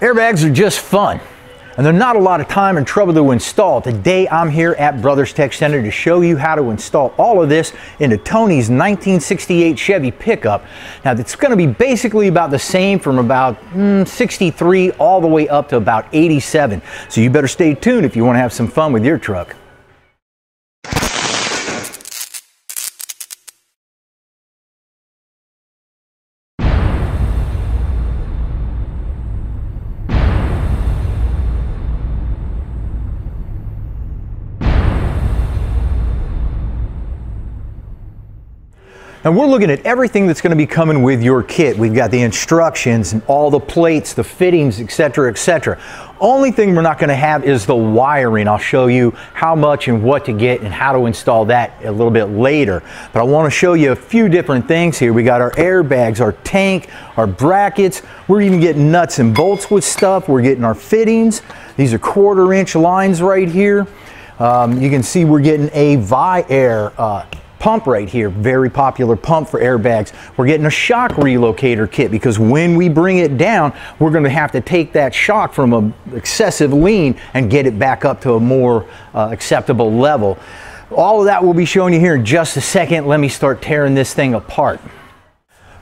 Airbags are just fun, and they're not a lot of time and trouble to install. Today I'm here at Brothers Tech Center to show you how to install all of this into Tony's 1968 Chevy pickup. Now it's going to be basically about the same from about 63 all the way up to about 87. So you better stay tuned if you want to have some fun with your truck. And we're looking at everything that's going to be coming with your kit. We've got the instructions and all the plates, the fittings, etc., etc. Only thing we're not going to have is the wiring. I'll show you how much and what to get and how to install that a little bit later. But I want to show you a few different things here. We got our airbags, our tank, our brackets. We're even getting nuts and bolts with stuff. We're getting our fittings. These are 1/4-inch lines right here. You can see we're getting a ViAir pump right here, very popular pump for airbags. We're getting a shock relocator kit because when we bring it down, we're going to have to take that shock from an excessive lean and get it back up to a more acceptable level. All of that will be shown you here in just a second. Let me start tearing this thing apart.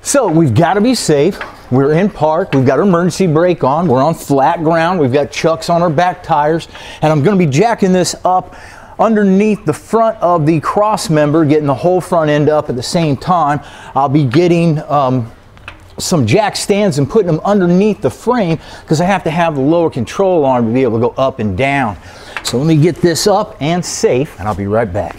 So we've got to be safe. We're in park. We've got our emergency brake on. We're on flat ground. We've got chucks on our back tires, and I'm going to be jacking this up underneath the front of the cross member, getting the whole front end up at the same time. I'll be getting some jack stands and putting them underneath the frame because I have to have the lower control arm to be able to go up and down. So let me get this up and safe, and I'll be right back.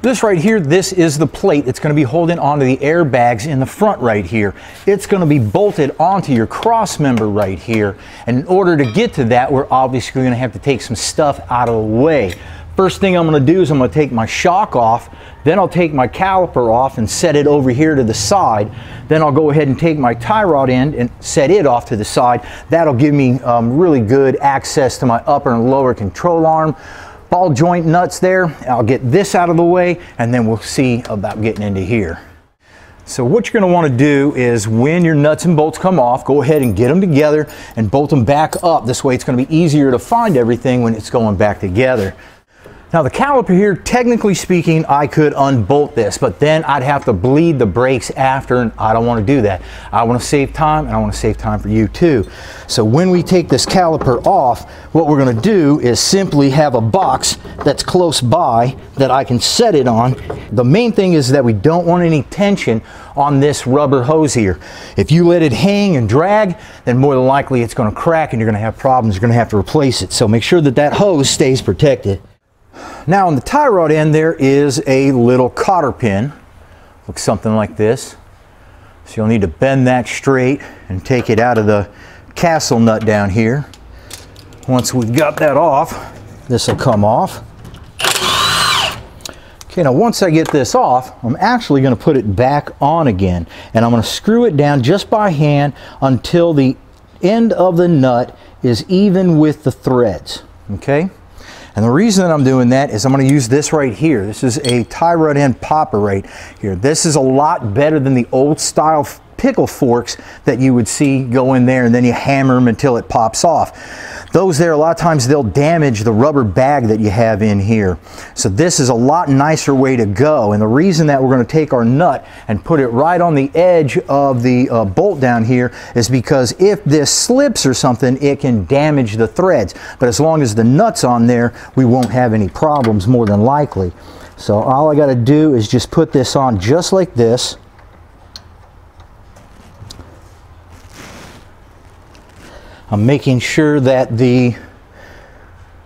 This right here, this is the plate that's going to be holding onto the airbags in the front right here. It's going to be bolted onto your cross member right here. And in order to get to that, we're obviously going to have to take some stuff out of the way. First thing I'm going to do is I'm going to take my shock off, then I'll take my caliper off and set it over here to the side. Then I'll go ahead and take my tie rod end and set it off to the side. That'll give me really good access to my upper and lower control arm. Ball joint nuts there. I'll get this out of the way, and then we'll see about getting into here. So what you're going to want to do is when your nuts and bolts come off, go ahead and get them together and bolt them back up. This way it's going to be easier to find everything when it's going back together. Now the caliper here, technically speaking, I could unbolt this, but then I'd have to bleed the brakes after, and I don't want to do that. I want to save time, and I want to save time for you too. So when we take this caliper off, what we're going to do is simply have a box that's close by that I can set it on. The main thing is that we don't want any tension on this rubber hose here. If you let it hang and drag, then more than likely it's going to crack and you're going to have problems. You're going to have to replace it. So make sure that that hose stays protected. Now on the tie rod end there is a little cotter pin. Looks something like this. So you'll need to bend that straight and take it out of the castle nut down here. Once we've got that off, this will come off. Okay, now once I get this off, I'm actually going to put it back on again. And I'm going to screw it down just by hand until the end of the nut is even with the threads. Okay? And the reason that I'm doing that is I'm going to use this right here. This is a tie rod end popper right here. This is a lot better than the old style pickle forks that you would see go in there and then you hammer them until it pops off. Those there, a lot of times they'll damage the rubber bag that you have in here. So this is a lot nicer way to go. And the reason that we're going to take our nut and put it right on the edge of the bolt down here is because if this slips or something, it can damage the threads. But as long as the nut's on there, we won't have any problems more than likely. So all I got to do is just put this on just like this. I'm making sure that the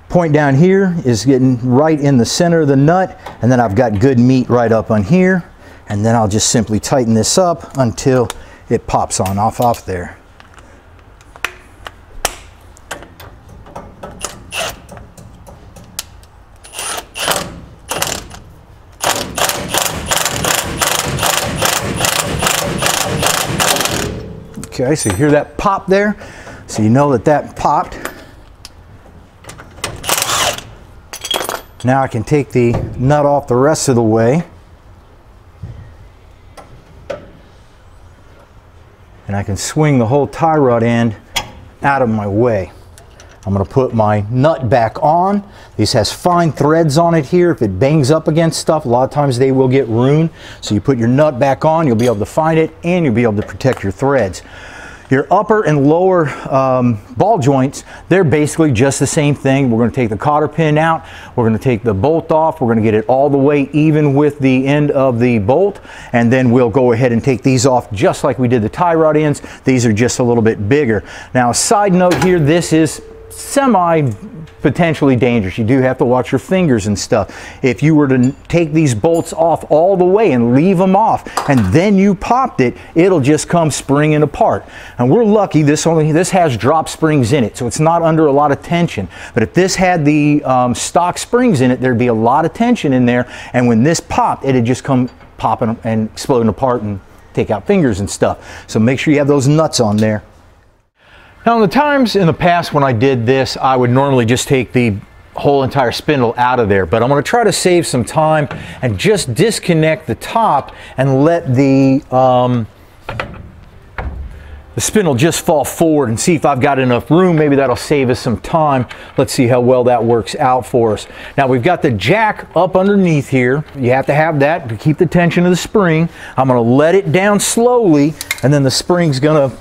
point down here is getting right in the center of the nut, and then I've got good meat right up on here, and then I'll just simply tighten this up until it pops on off there. Okay, so you hear that pop there? So you know that that popped. Now I can take the nut off the rest of the way. And I can swing the whole tie rod end out of my way. I'm going to put my nut back on. This has fine threads on it here. If it bangs up against stuff, a lot of times they will get ruined. So you put your nut back on, you'll be able to find it, and you'll be able to protect your threads. Your upper and lower ball joints, they're basically just the same thing. We're going to take the cotter pin out, we're going to take the bolt off, we're going to get it all the way even with the end of the bolt, and then we'll go ahead and take these off just like we did the tie rod ends. These are just a little bit bigger. Now, a side note here, this is potentially dangerous. You do have to watch your fingers and stuff. If you were to take these bolts off all the way and leave them off and then you popped it, it'll just come springing apart. And we're lucky this has drop springs in it, so it's not under a lot of tension. But if this had the stock springs in it, there'd be a lot of tension in there, and when this popped, it'd just come popping and exploding apart and take out fingers and stuff. So make sure you have those nuts on there. Now, in the times in the past when I did this, I would normally just take the whole entire spindle out of there, but I'm going to try to save some time and just disconnect the top and let the spindle just fall forward and see if I've got enough room. Maybe that'll save us some time. Let's see how well that works out for us. Now, we've got the jack up underneath here. You have to have that to keep the tension of the spring. I'm going to let it down slowly, and then the spring's going to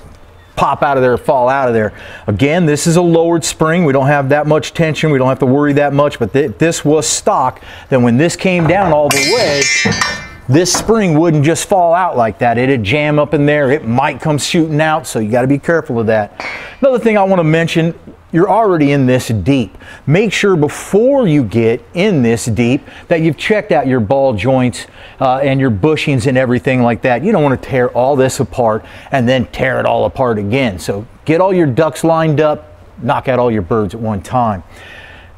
pop out of there, fall out of there. Again, this is a lowered spring. We don't have that much tension. We don't have to worry that much, but if this was stock, then when this came down all the way, this spring wouldn't just fall out like that. It'd jam up in there. It might come shooting out, so you got to be careful of that. Another thing I want to mention, you're already in this deep. Make sure before you get in this deep that you've checked out your ball joints and your bushings and everything like that. You don't want to tear all this apart and then tear it all apart again. So get all your ducks lined up, knock out all your birds at one time.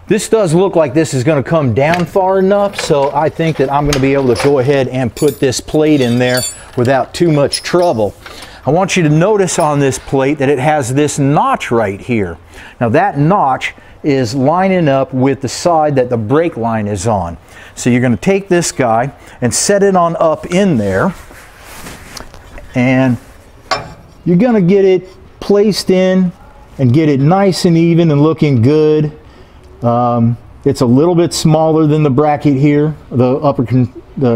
This does look like this is going to come down far enough, so I think that I'm going to be able to go ahead and put this plate in there without too much trouble. I want you to notice on this plate that it has this notch right here. Now, that notch is lining up with the side that the brake line is on. So you're going to take this guy and set it on up in there, and you're going to get it placed in and get it nice and even and looking good. It's a little bit smaller than the bracket here, the upper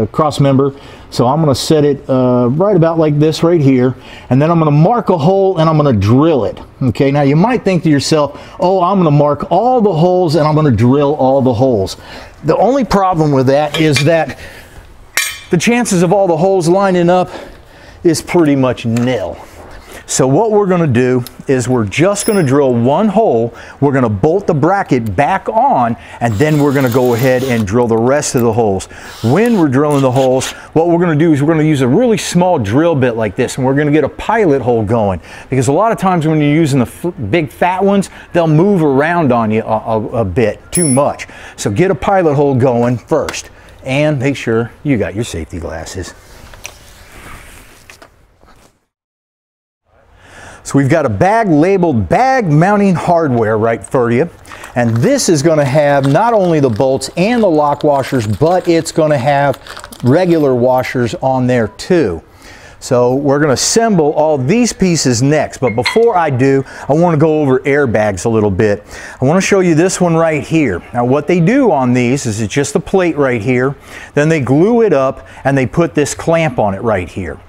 cross member, so I'm going to set it right about like this right here, and then I'm going to mark a hole and I'm going to drill it. Okay, now you might think to yourself, oh, I'm going to mark all the holes and I'm going to drill all the holes. The only problem with that is that the chances of all the holes lining up is pretty much nil. So what we're going to do is we're just going to drill one hole, we're going to bolt the bracket back on, and then we're going to go ahead and drill the rest of the holes. When we're drilling the holes, what we're going to do is we're going to use a really small drill bit like this, and we're going to get a pilot hole going, because a lot of times when you're using the big fat ones, they'll move around on you a bit too much. So get a pilot hole going first, and make sure you got your safety glasses. So we've got a bag labeled bag mounting hardware right for you, and this is going to have not only the bolts and the lock washers, but it's going to have regular washers on there too. So we're going to assemble all these pieces next, but before I do, I want to go over airbags a little bit. I want to show you this one right here. Now, what they do on these is it's just a plate right here, then they glue it up and they put this clamp on it right here.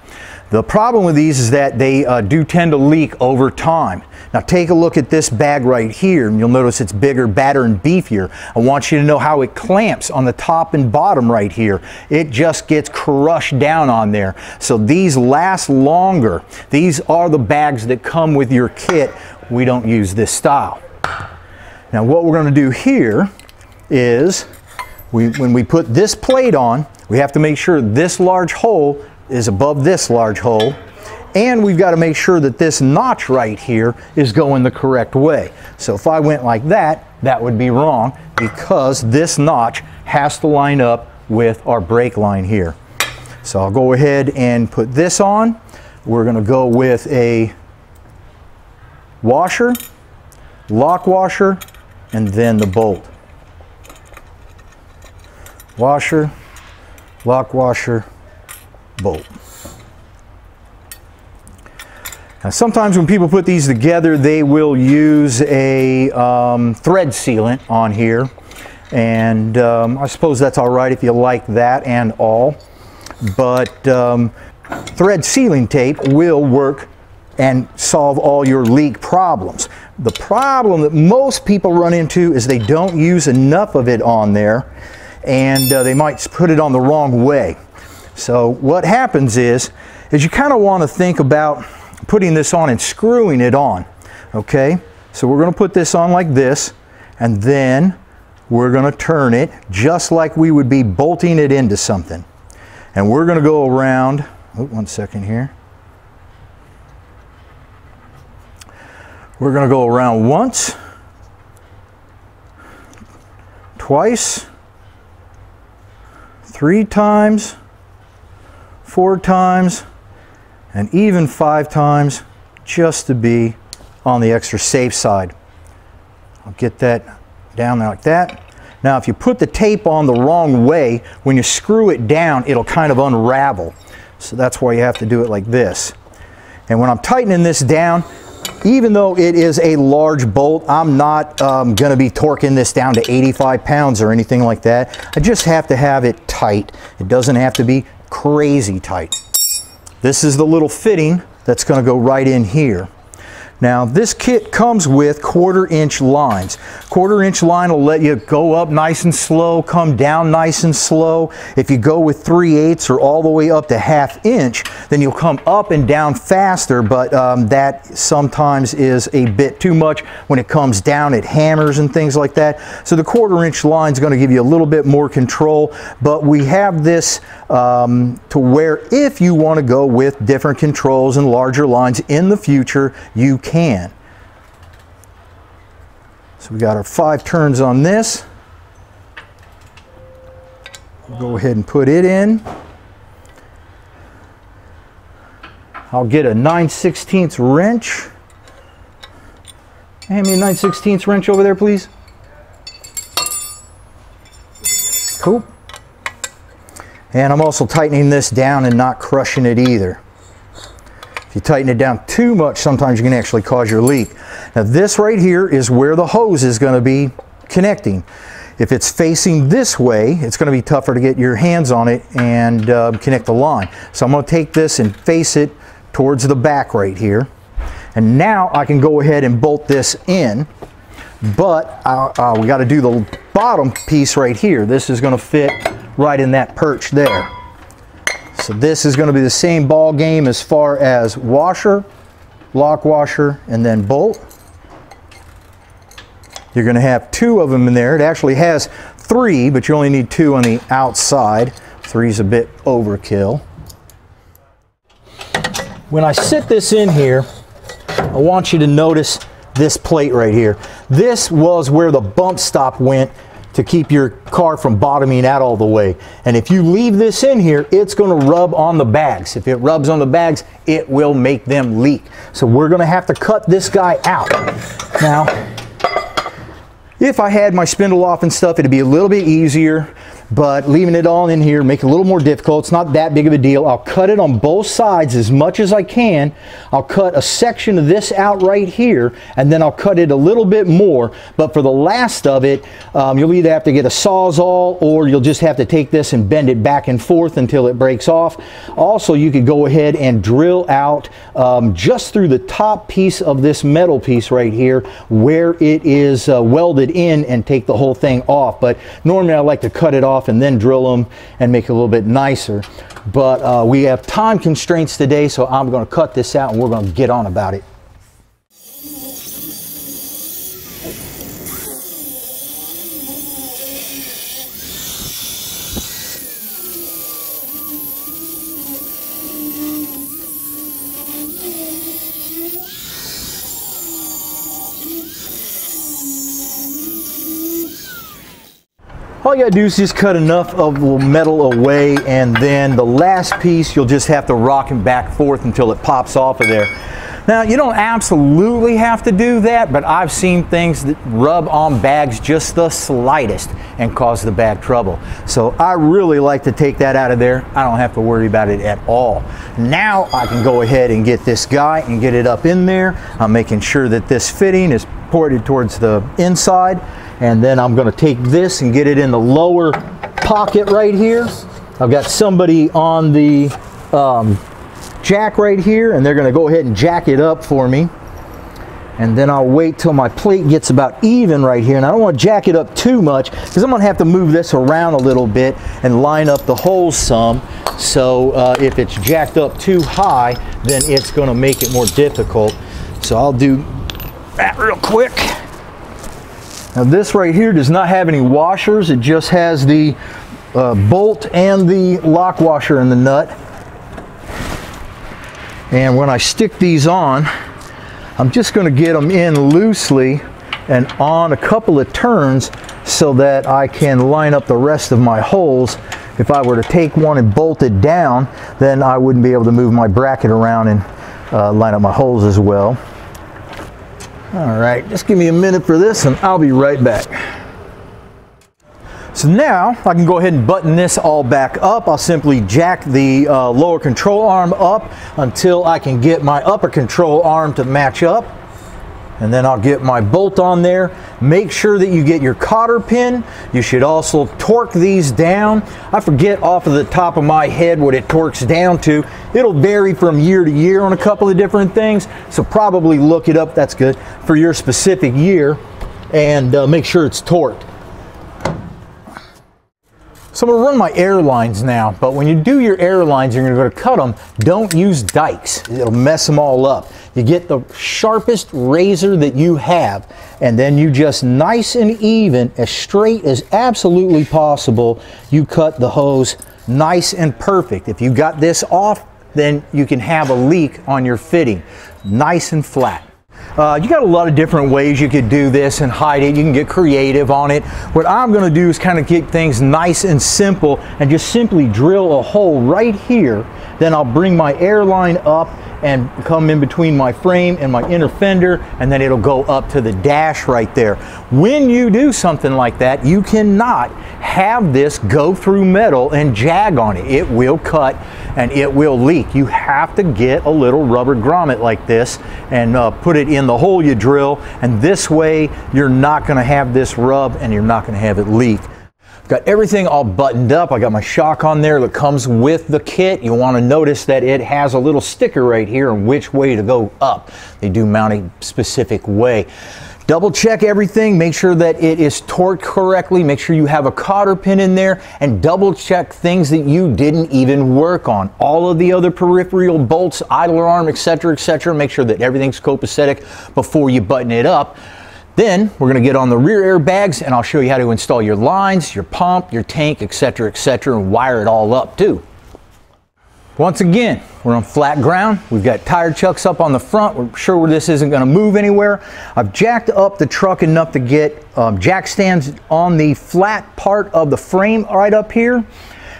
The problem with these is that they do tend to leak over time. Now, take a look at this bag right here, and you'll notice it's bigger, badder, and beefier. I want you to know how it clamps on the top and bottom right here. It just gets crushed down on there. So these last longer. These are the bags that come with your kit. We don't use this style. Now, what we're going to do here is when we put this plate on, we have to make sure this large hole is above this large hole, and we've got to make sure that this notch right here is going the correct way. So if I went like that, that would be wrong, because this notch has to line up with our brake line here. So I'll go ahead and put this on. We're going to go with a washer, lock washer, and then the bolt. Washer, lock washer, bolt. Now, sometimes when people put these together, they will use a thread sealant on here, and I suppose that's all right if you like that and all, but thread sealing tape will work and solve all your leak problems. The problem that most people run into is they don't use enough of it on there, and they might put it on the wrong way. So what happens is you kind of want to think about putting this on and screwing it on, okay? So we're going to put this on like this, and then we're going to turn it just like we would be bolting it into something. And we're going to go around, oh, one second here. We're going to go around once, twice, three times, four times, and even five times, just to be on the extra safe side. I'll get that down there like that. Now, if you put the tape on the wrong way, when you screw it down, it'll kind of unravel. So that's why you have to do it like this. And when I'm tightening this down, even though it is a large bolt, I'm not going to be torquing this down to 85 pounds or anything like that. I just have to have it tight. It doesn't have to be crazy tight. This is the little fitting that's going to go right in here. Now, this kit comes with 1/4-inch lines. 1/4-inch line will let you go up nice and slow, come down nice and slow. If you go with 3/8 or all the way up to 1/2 inch, then you'll come up and down faster, but that sometimes is a bit too much when it comes down. It hammers and things like that. So the 1/4-inch line is going to give you a little bit more control, but we have this to where if you want to go with different controls and larger lines in the future, you can. So we got our 5 turns on this. We'll go ahead and put it in. I'll get a 9/16 wrench. Hand me a 9/16 wrench over there, please. Cool. And I'm also tightening this down and not crushing it either. If you tighten it down too much, sometimes you can actually cause your leak. Now, this right here is where the hose is going to be connecting. If it's facing this way, it's going to be tougher to get your hands on it and connect the line. So I'm going to take this and face it towards the back right here. And now I can go ahead and bolt this in, but we got to do the bottom piece right here. This is going to fit right in that perch there. So this is going to be the same ball game as far as washer, lock washer, and then bolt. You're going to have 2 of them in there. It actually has 3, but you only need 2 on the outside. 3's a bit overkill. When I sit this in here, I want you to notice this plate right here. This was where the bump stop went to keep your car from bottoming out all the way. And if you leave this in here, it's going to rub on the bags. If it rubs on the bags, it will make them leak. So we're going to have to cut this guy out. Now, if I had my spindle off and stuff, it'd be a little bit easier, but leaving it all in here make it a little more difficult. It's not that big of a deal. I'll cut it on both sides as much as I can. I'll cut a section of this out right here, and then I'll cut it a little bit more, but for the last of it, you'll either have to get a Sawzall, or you'll just have to take this and bend it back and forth until it breaks off. Also, you could go ahead and drill out just through the top piece of this metal piece right here where it is welded in, and take the whole thing off. But normally I like to cut it off and then drill them and make it a little bit nicer, but we have time constraints today, so I'm going to cut this out and we're going to get on about it. All you gotta do is just cut enough of the metal away, and then the last piece you'll just have to rock and back forth until it pops off of there. Now, you don't absolutely have to do that, but I've seen things that rub on bags just the slightest and cause the bag trouble. So I really like to take that out of there. I don't have to worry about it at all. Now I can go ahead and get this guy and get it up in there. I'm making sure that this fitting is ported towards the inside, and then I'm going to take this and get it in the lower pocket right here. I've got somebody on the jack right here, and they're going to go ahead and jack it up for me, and then I'll wait till my plate gets about even right here. And I don't want to jack it up too much because I'm going to have to move this around a little bit and line up the holes some. So if it's jacked up too high, then it's going to make it more difficult. So I'll do that real quick. Now this right here does not have any washers. It just has the bolt and the lock washer in the nut. And when I stick these on, I'm just going to get them in loosely and on a couple of turns so that I can line up the rest of my holes. If I were to take one and bolt it down, then I wouldn't be able to move my bracket around and line up my holes as well. All right, just give me a minute for this and I'll be right back. So now I can go ahead and button this all back up. I'll simply jack the lower control arm up until I can get my upper control arm to match up. And then I'll get my bolt on there. Make sure that you get your cotter pin. You should also torque these down. I forget off of the top of my head what it torques down to. It'll vary from year to year on a couple of different things. So probably look it up, that's good, for your specific year, and make sure it's torqued. So I'm going to run my air lines now, but when you do your air lines, you're going to cut them. Don't use dikes. It'll mess them all up. You get the sharpest razor that you have, and then you just nice and even, as straight as absolutely possible, you cut the hose nice and perfect. If you got this off, then you can have a leak on your fitting. Nice and flat. You got a lot of different ways you could do this and hide it. You can get creative on it. What I'm going to do is kind of keep things nice and simple and just simply drill a hole right here. Then I'll bring my airline up and come in between my frame and my inner fender, and then it'll go up to the dash right there. When you do something like that, you cannot have this go through metal and jag on it. It will cut and it will leak. You have to get a little rubber grommet like this and put it in the hole you drill, and this way you're not going to have this rub and you're not going to have it leak. Got everything all buttoned up. I got my shock on there that comes with the kit. You want to notice that it has a little sticker right here on which way to go up. They do mount a specific way. Double check everything, make sure that it is torqued correctly, make sure you have a cotter pin in there, and double check things that you didn't even work on. All of the other peripheral bolts, idler arm, etc., make sure that everything's copacetic before you button it up. Then we're going to get on the rear airbags, and I'll show you how to install your lines, your pump, your tank, etc., and wire it all up too. Once again, we're on flat ground. We've got tire chucks up on the front. We're sure this isn't going to move anywhere. I've jacked up the truck enough to get jack stands on the flat part of the frame right up here.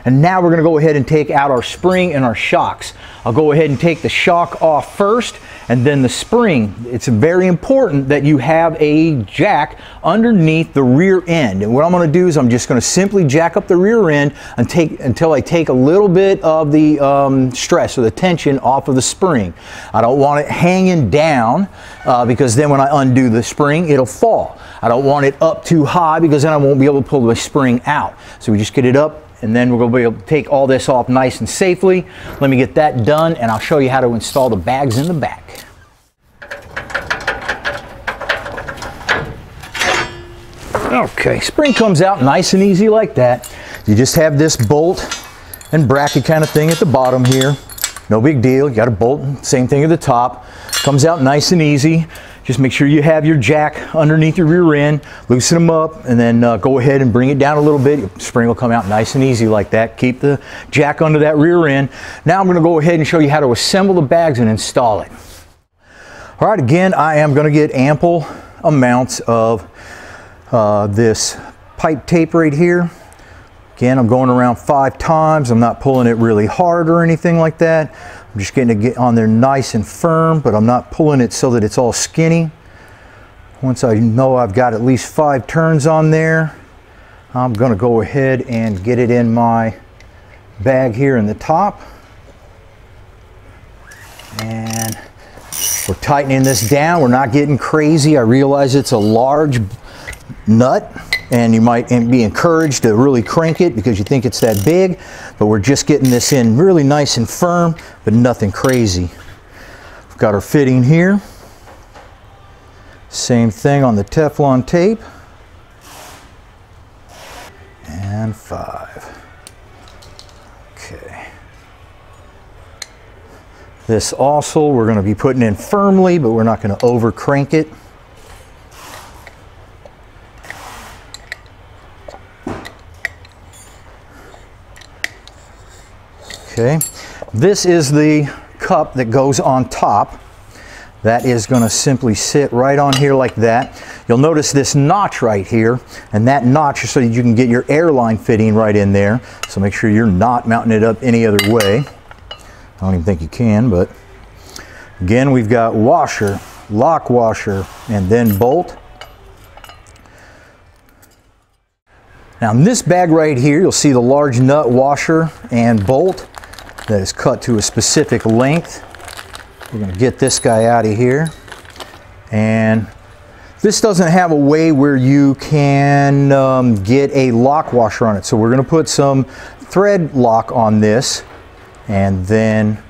And now we're going to go ahead and take out our spring and our shocks. I'll go ahead and take the shock off first and then the spring. It's very important that you have a jack underneath the rear end. And what I'm going to do is I'm just going to simply jack up the rear end and until I take a little bit of the stress or the tension off of the spring. I don't want it hanging down because then when I undo the spring, it'll fall. I don't want it up too high because then I won't be able to pull the spring out. So we just get it up, and then we're going to be able to take all this off nice and safely. Let me get that done, and I'll show you how to install the bags in the back. Okay, spring comes out nice and easy like that. You just have this bolt and bracket kind of thing at the bottom here. No big deal. You got a bolt, same thing at the top. Comes out nice and easy. Just make sure you have your jack underneath your rear end, loosen them up, and then go ahead and bring it down a little bit. Your spring will come out nice and easy like that. Keep the jack under that rear end. Now I'm going to go ahead and show you how to assemble the bags and install it. All right, again, I am going to get ample amounts of this pipe tape right here. Again, I'm going around 5 times. I'm not pulling it really hard or anything like that. I'm just getting it on there nice and firm, but I'm not pulling it so that it's all skinny. Once I know I've got at least 5 turns on there, I'm gonna go ahead and get it in my bag here in the top. And we're tightening this down. We're not getting crazy. I realize it's a large nut and you might be encouraged to really crank it because you think it's that big, but we're just getting this in really nice and firm, but nothing crazy. We've got our fitting here. Same thing on the Teflon tape. And 5. Okay. This also we're going to be putting in firmly, but we're not going to over crank it. Okay. This is the cup that goes on top. That is going to simply sit right on here like that. You'll notice this notch right here, and that notch is so that you can get your airline fitting right in there. So make sure you're not mounting it up any other way. I don't even think you can, but again, we've got washer, lock washer, and then bolt. Now in this bag right here, you'll see the large nut washer and bolt that is cut to a specific length. We're going to get this guy out of here, and this doesn't have a way where you can get a lock washer on it, so we're going to put some thread lock on this, and then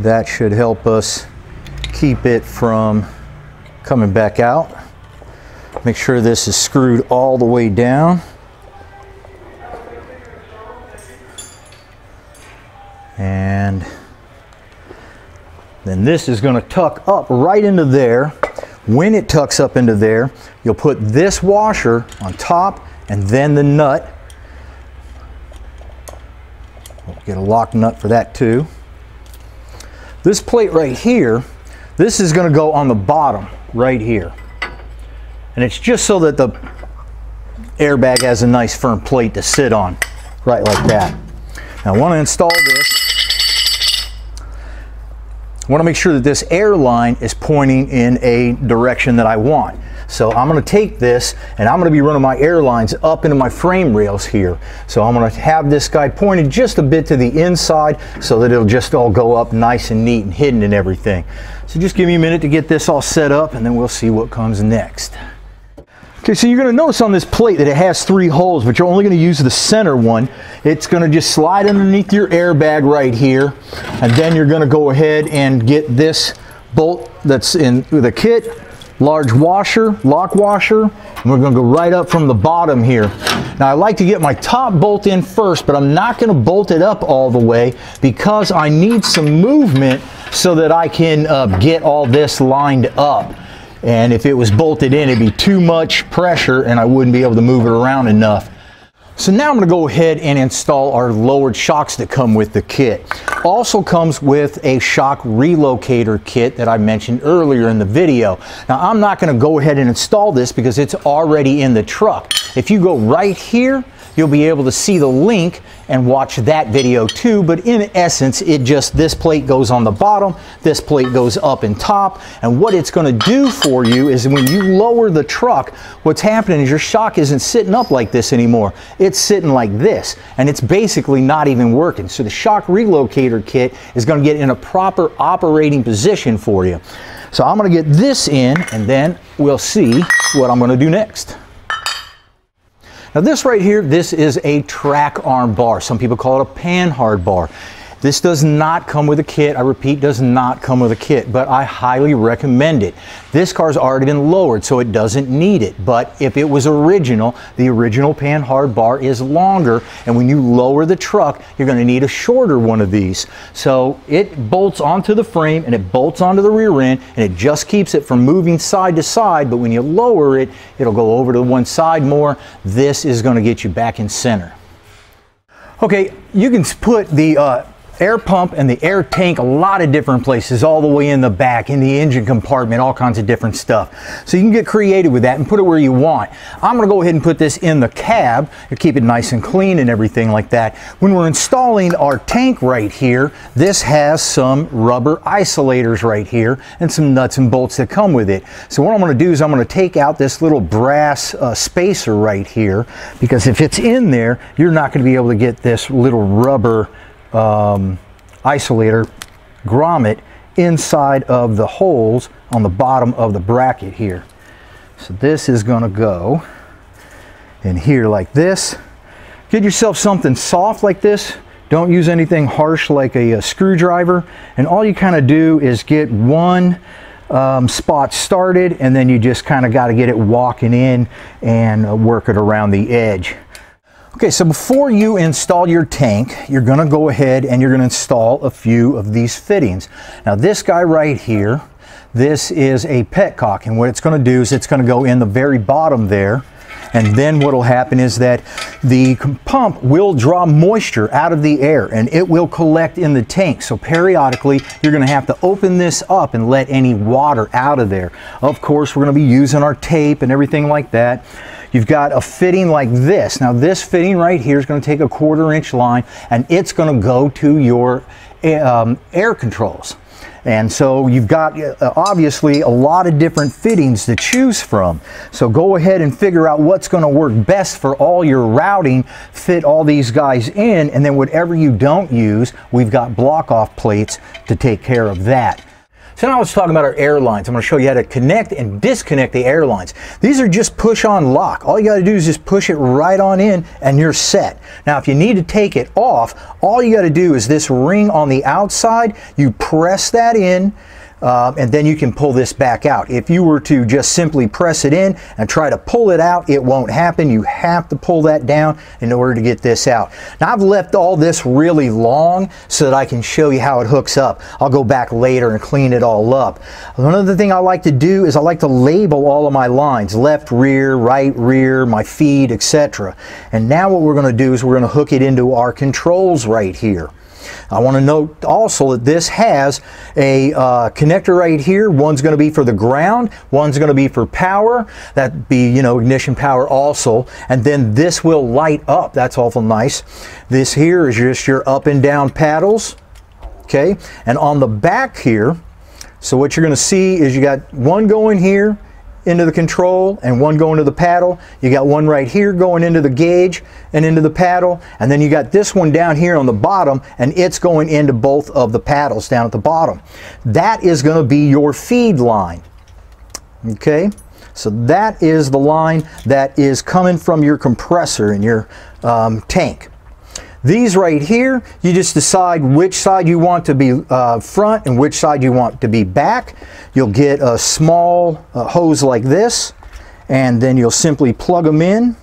that should help us keep it from coming back out. Make sure this is screwed all the way down, and then this is going to tuck up right into there. When it tucks up into there, you'll put this washer on top and then the nut. We'll get a lock nut for that too. This plate right here, this is going to go on the bottom right here. And it's just so that the airbag has a nice firm plate to sit on, right like that. Now I want to install this. I want to make sure that this airline is pointing in a direction that I want. So I'm going to take this and I'm going to be running my airlines up into my frame rails here. So I'm going to have this guy pointed just a bit to the inside so that it'll just all go up nice and neat and hidden and everything. So just give me a minute to get this all set up and then we'll see what comes next. Okay, so you're going to notice on this plate that it has 3 holes, but you're only going to use the center one. It's going to just slide underneath your airbag right here, and then you're going to go ahead and get this bolt that's in the kit, large washer, lock washer, and we're going to go right up from the bottom here. Now I like to get my top bolt in first, but I'm not going to bolt it up all the way because I need some movement so that I can get all this lined up. And if it was bolted in, it'd be too much pressure and I wouldn't be able to move it around enough. So now I'm going to go ahead and install our lowered shocks that come with the kit. Also comes with a shock relocator kit that I mentioned earlier in the video. Now I'm not going to go ahead and install this because it's already in the truck. If you go right here, you'll be able to see the link and watch that video too, but in essence, it just, this plate goes on the bottom, this plate goes up and top, and what it's going to do for you is when you lower the truck, what's happening is your shock isn't sitting up like this anymore. It's sitting like this, and it's basically not even working. So the shock relocator kit is going to get in a proper operating position for you. So I'm going to get this in, and then we'll see what I'm going to do next. Now this right here, this is a track arm bar. Some people call it a panhard bar. This does not come with a kit. I repeat, does not come with a kit, but I highly recommend it. This car's already been lowered, so it doesn't need it. But if it was original, the original panhard bar is longer, and when you lower the truck, you're going to need a shorter one of these. So it bolts onto the frame, and it bolts onto the rear end, and it just keeps it from moving side to side, but when you lower it, it'll go over to one side more. This is going to get you back in center. Okay, you can put the air pump and the air tank a lot of different places, all the way in the back, in the engine compartment, all kinds of different stuff. So you can get creative with that and put it where you want. I'm going to go ahead and put this in the cab to keep it nice and clean and everything like that. When we're installing our tank right here, this has some rubber isolators right here and some nuts and bolts that come with it. So what I'm going to do is I'm going to take out this little brass spacer right here, because if it's in there, you're not going to be able to get this little rubber isolator grommet inside of the holes on the bottom of the bracket here. So this is going to go in here like this. Get yourself something soft like this. Don't use anything harsh like a screwdriver. And all you kind of do is get one spot started, and then you just kind of got to get it walking in and work it around the edge. Okay, so before you install your tank, you're going to go ahead and you're going to install a few of these fittings. Now this guy right here, this is a petcock, and what it's going to do is it's going to go in the very bottom there. And then what will happen is that the pump will draw moisture out of the air and it will collect in the tank. So periodically, you're going to have to open this up and let any water out of there. Of course, we're going to be using our tape and everything like that. You've got a fitting like this. Now this fitting right here is going to take a 1/4 inch line and it's going to go to your air controls. And so you've got obviously a lot of different fittings to choose from. So go ahead and figure out what's going to work best for all your routing. Fit all these guys in, and then whatever you don't use, we've got block off plates to take care of that. So now let's talk about our air lines. I'm going to show you how to connect and disconnect the air lines. These are just push on lock. All you got to do is just push it right on in and you're set. Now if you need to take it off, all you got to do is this ring on the outside, you press that in, and then you can pull this back out. If you were to just simply press it in and try to pull it out, it won't happen. You have to pull that down in order to get this out. Now I've left all this really long so that I can show you how it hooks up. I'll go back later and clean it all up. Another thing I like to do is I like to label all of my lines, left rear, right rear, my feed, etc. And now what we're going to do is we're going to hook it into our controls right here. I want to note also that this has a connector right here. One's going to be for the ground, one's going to be for power. That'd be, you know, ignition power also. And then this will light up. That's awful nice. This here is just your up and down paddles. Okay. And on the back here, so what you're going to see is you got one going here into the control and one going to the paddle. You got one right here going into the gauge and into the paddle, and then you got this one down here on the bottom and it's going into both of the paddles down at the bottom. That is going to be your feed line. Okay, so that is the line that is coming from your compressor in your tank. These right here, you just decide which side you want to be front and which side you want to be back. You'll get a small hose like this, and then you'll simply plug them in.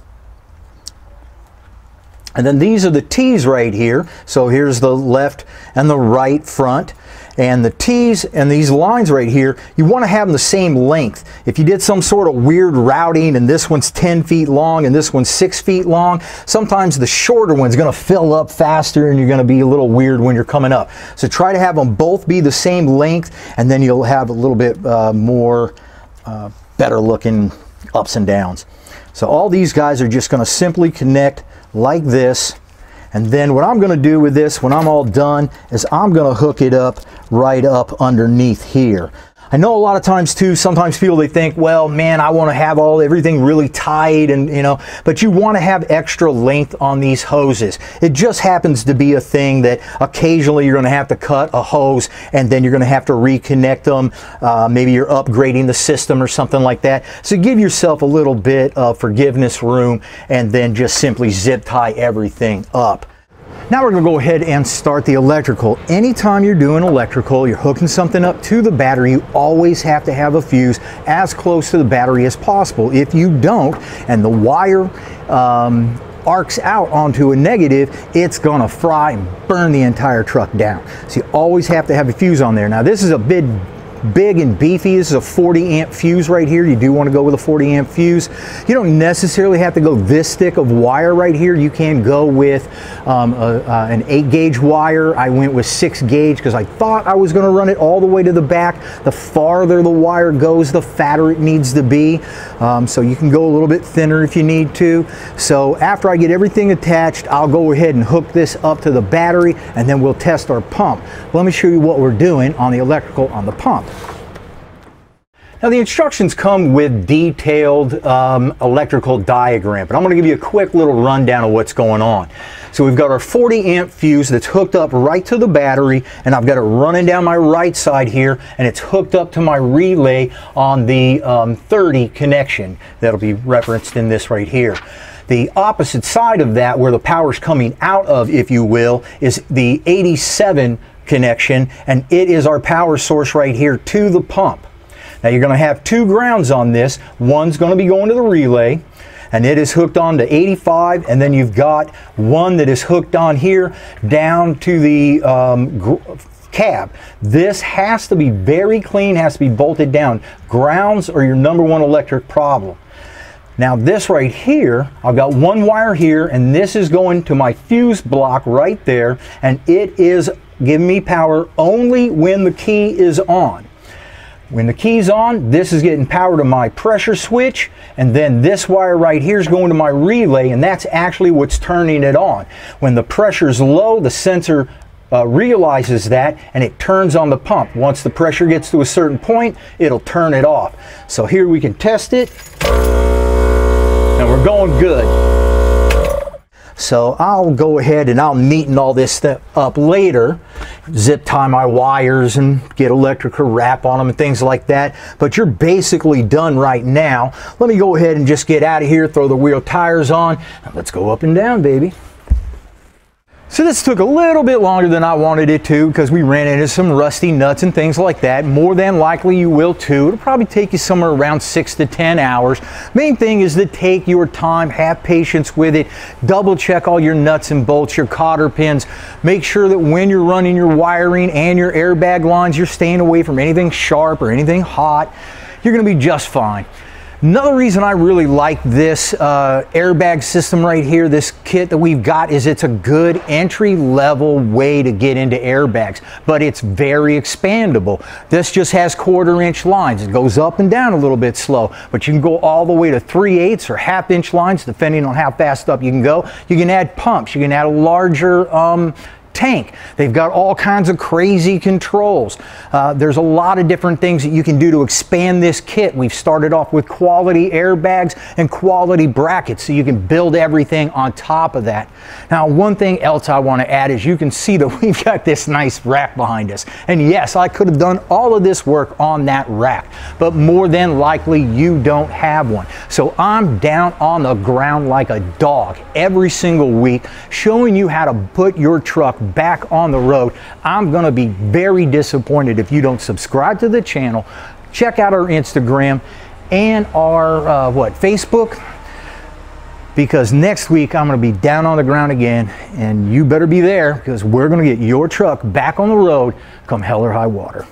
And then these are the T's right here. So here's the left and the right front. And the T's and these lines right here, you want to have them the same length. If you did some sort of weird routing and this one's 10 feet long and this one's 6 feet long, sometimes the shorter one's going to fill up faster and you're going to be a little weird when you're coming up. So try to have them both be the same length, and then you'll have a little bit more better looking ups and downs. So all these guys are just going to simply connect like this. And then what I'm going to do with this when I'm all done is I'm going to hook it up right up underneath here. I know a lot of times too, sometimes people, they think, well, man, I want to have everything really tight, and you know, but you want to have extra length on these hoses. It just happens to be a thing that occasionally you're going to have to cut a hose and then you're going to have to reconnect them. Maybe you're upgrading the system or something like that. So give yourself a little bit of forgiveness room and then just simply zip tie everything up. Now we're going to go ahead and start the electrical. Anytime you're doing electrical, you're hooking something up to the battery, you always have to have a fuse as close to the battery as possible. If you don't, and the wire arcs out onto a negative, it's going to fry and burn the entire truck down. So you always have to have a fuse on there. Now this is a bit big and beefy. This is a 40 amp fuse right here. You do want to go with a 40 amp fuse. You don't necessarily have to go this thick of wire right here. You can go with an 8-gauge wire. I went with 6-gauge because I thought I was going to run it all the way to the back. The farther the wire goes, the fatter it needs to be. So you can go a little bit thinner if you need to. So after I get everything attached, I'll go ahead and hook this up to the battery, and then we'll test our pump. Let me show you what we're doing on the electrical on the pump. Now, the instructions come with detailed electrical diagram, but I'm going to give you a quick little rundown of what's going on. So we've got our 40 amp fuse that's hooked up right to the battery, and I've got it running down my right side here, and it's hooked up to my relay on the 30 connection that'll be referenced in this right here. The opposite side of that, where the power's coming out of, if you will, is the 87 connection, and it is our power source right here to the pump. Now, you're going to have two grounds on this. One's going to be going to the relay, and it is hooked on to 85, and then you've got one that is hooked on here down to the cab. This has to be very clean, has to be bolted down. Grounds are your #1 electric problem. Now, this right here, I've got one wire here, and this is going to my fuse block right there, and it is giving me power only when the key is on. When the key's on, this is getting power to my pressure switch, and then this wire right here is going to my relay, and that's actually what's turning it on. When the pressure's low, the sensor realizes that, and it turns on the pump. Once the pressure gets to a certain point, it'll turn it off. So here we can test it, and we're going good. So I'll go ahead and I'll neaten all this stuff up later, zip tie my wires and get electrical wrap on them and things like that. But you're basically done right now. Let me go ahead and just get out of here, throw the wheel tires on, and let's go up and down, baby. So this took a little bit longer than I wanted it to because we ran into some rusty nuts and things like that. More than likely you will too. It'll probably take you somewhere around 6 to 10 hours. Main thing is to take your time, have patience with it, double check all your nuts and bolts, your cotter pins. Make sure that when you're running your wiring and your airbag lines, you're staying away from anything sharp or anything hot. You're going to be just fine. Another reason I really like this airbag system right here, this kit that we've got, is it's a good entry-level way to get into airbags, but it's very expandable. This just has 1/4-inch lines. It goes up and down a little bit slow, but you can go all the way to 3/8 or 1/2-inch lines, depending on how fast up you can go. You can add pumps. You can add a larger tank. They've got all kinds of crazy controls. There's a lot of different things that you can do to expand this kit. We've started off with quality airbags and quality brackets, so you can build everything on top of that. Now, one thing else I want to add is you can see that we've got this nice rack behind us. And yes, I could have done all of this work on that rack, but more than likely you don't have one. So I'm down on the ground like a dog every single week, showing you how to put your truck back on the road. I'm going to be very disappointed if you don't subscribe to the channel, check out our Instagram and our Facebook, because next week I'm going to be down on the ground again, and you better be there because we're going to get your truck back on the road come hell or high water.